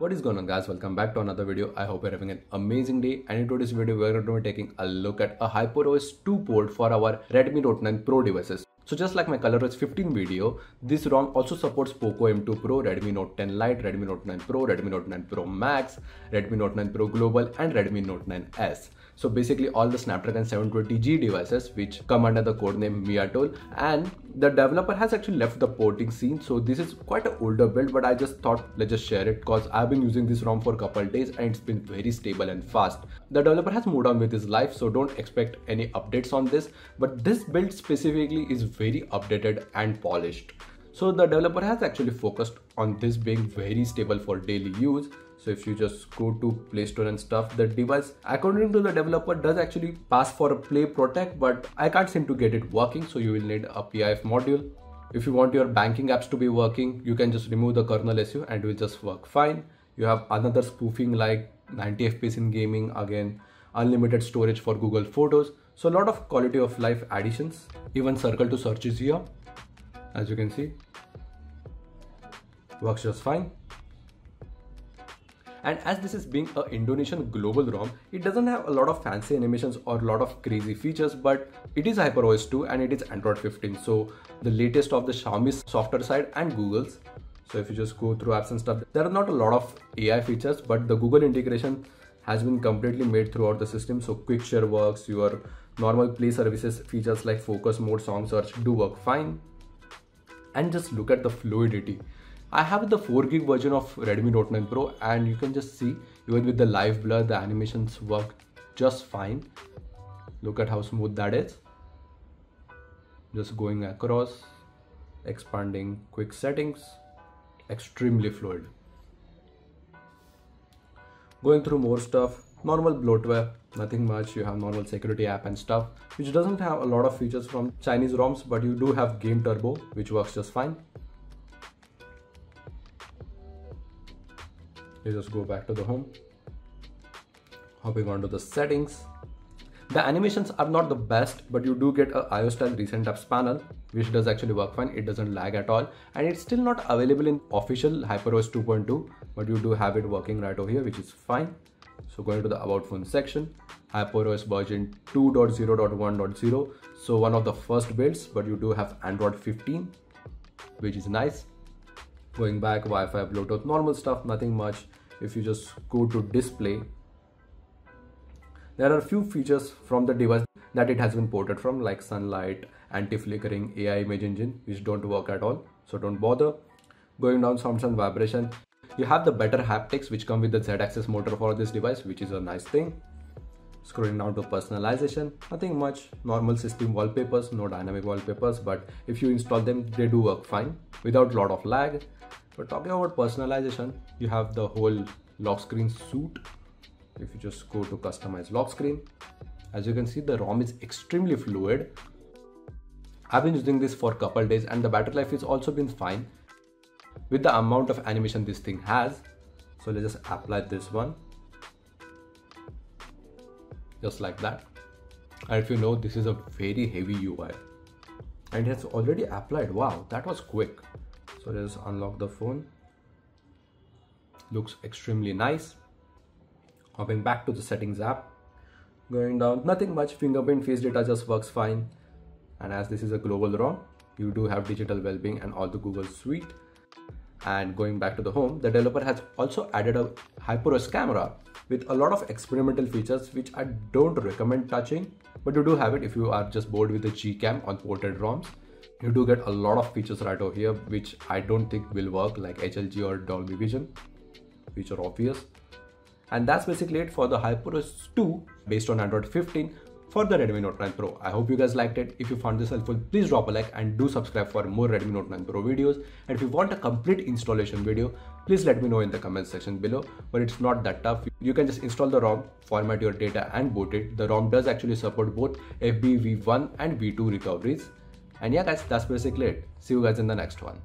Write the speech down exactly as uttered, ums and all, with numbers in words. What is going on, guys? Welcome back to another video. I hope you're having an amazing day, and in today's video we're going to be taking a look at a HyperOS two port for our Redmi Note nine Pro devices. So just like my ColorOS fifteen video, this ROM also supports POCO M two Pro, Redmi Note ten Lite, Redmi Note nine Pro, Redmi Note nine Pro Max, Redmi Note nine Pro Global and Redmi Note nine S. So basically all the Snapdragon seven twenty G devices which come under the codename Miatol, and the developer has actually left the porting scene. So this is quite an older build, but I just thought let's just share it because I've been using this ROM for a couple of days and it's been very stable and fast. The developer has moved on with his life, so don't expect any updates on this, but this build specifically is very updated and polished. So the developer has actually focused on this being very stable for daily use. So if you just go to Play Store and stuff, the device, according to the developer, does actually pass for a Play Protect, but I can't seem to get it working. So you will need a P I F module. If you want your banking apps to be working, you can just remove the kernel S U and it will just work fine. You have another spoofing like ninety F P S in gaming, again unlimited storage for Google Photos. So a lot of quality of life additions. Even circle to search is here, as you can see, works just fine. And as this is being an Indonesian global ROM, it doesn't have a lot of fancy animations or a lot of crazy features, but it is HyperOS two and it is Android fifteen, so the latest of the Xiaomi's software side and Google's. So if you just go through apps and stuff, there are not a lot of A I features, but the Google integration has been completely made throughout the system. So quick share works, your normal play services features like focus mode, song search do work fine. And just look at the fluidity. I have the four gig version of Redmi Note nine Pro, and you can just see even with the live blur the animations work just fine. Look at how smooth that is. Just going across, expanding quick settings, extremely fluid. Going through more stuff, normal bloatware, nothing much. You have normal security app and stuff, which doesn't have a lot of features from Chinese ROMs, but you do have Game Turbo, which works just fine. You just go back to the home, hopping onto the settings. The animations are not the best, but you do get a iOS style recent apps panel, which does actually work fine. It doesn't lag at all, and it's still not available in official HyperOS two point two, but you do have it working right over here, which is fine. So going to the about phone section, HyperOS version two point zero point one point zero, so one of the first builds, but you do have Android fifteen, which is nice. Going back, Wi-Fi, Bluetooth, normal stuff, nothing much. If you just go to display, there are a few features from the device that it has been ported from, like sunlight, anti-flickering, A I image engine, which don't work at all, so don't bother. Going down, sounds and vibration. You have the better haptics which come with the Z-axis motor for this device, which is a nice thing. Scrolling down to personalization, nothing much. Normal system wallpapers, no dynamic wallpapers, but if you install them, they do work fine without lot of lag. But talking about personalization, you have the whole lock screen suite. If you just go to customize lock screen, as you can see, the ROM is extremely fluid. I've been using this for a couple days and the battery life is also been fine with the amount of animation this thing has. So let's just apply this one, just like that. And if you know, this is a very heavy U I and it's already applied. Wow, that was quick. So let's unlock the phone. Looks extremely nice. Hopping back to the settings app, going down, nothing much. Fingerprint, face data just works fine. And as this is a global ROM, you do have digital well-being and all the Google suite. And going back to the home, the developer has also added a HyperOS camera with a lot of experimental features which I don't recommend touching, but you do have it if you are just bored with the GCam on ported ROMs. You do get a lot of features right over here which I don't think will work, like H L G or Dolby Vision, which are obvious. And that's basically it for the HyperOS two based on Android fifteen for the Redmi Note nine Pro. I hope you guys liked it. If you found this helpful, please drop a like and do subscribe for more Redmi Note nine Pro videos. And if you want a complete installation video, please let me know in the comment section below. But it's not that tough. You can just install the ROM, format your data and boot it. The ROM does actually support both F B V one and V two recoveries. And yeah guys, that's basically it. See you guys in the next one.